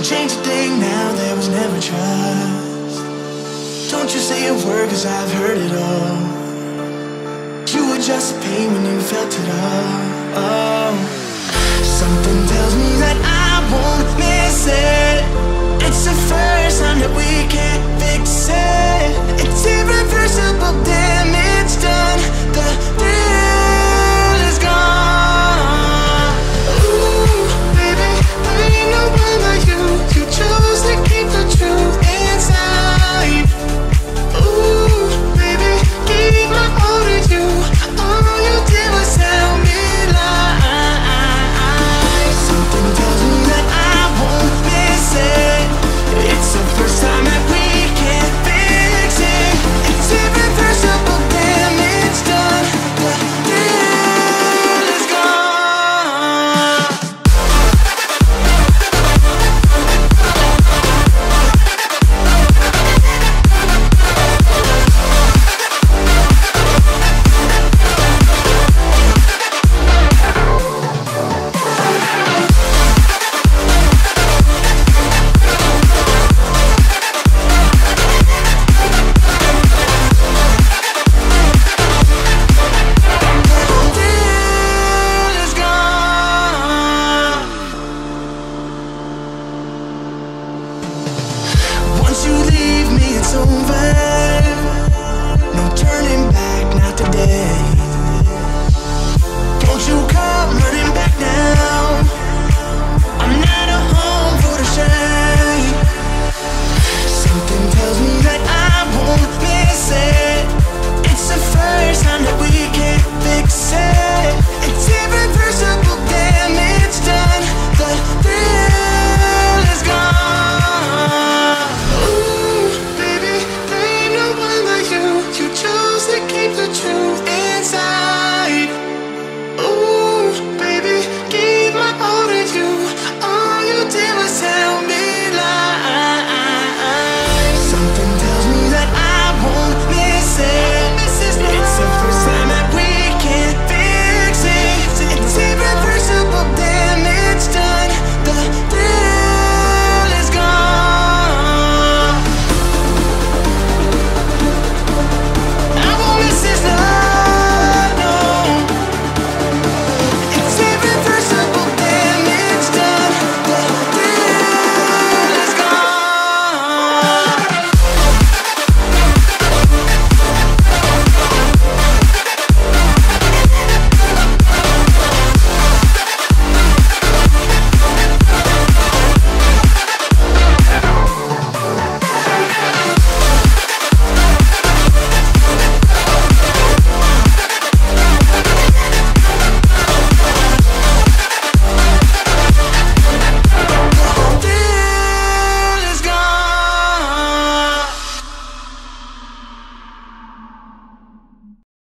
Don't change a thing now, there was never trust. Don't you say a word, cause I've heard it all. You were just a pain when you felt it all. Oh. Something tells me that I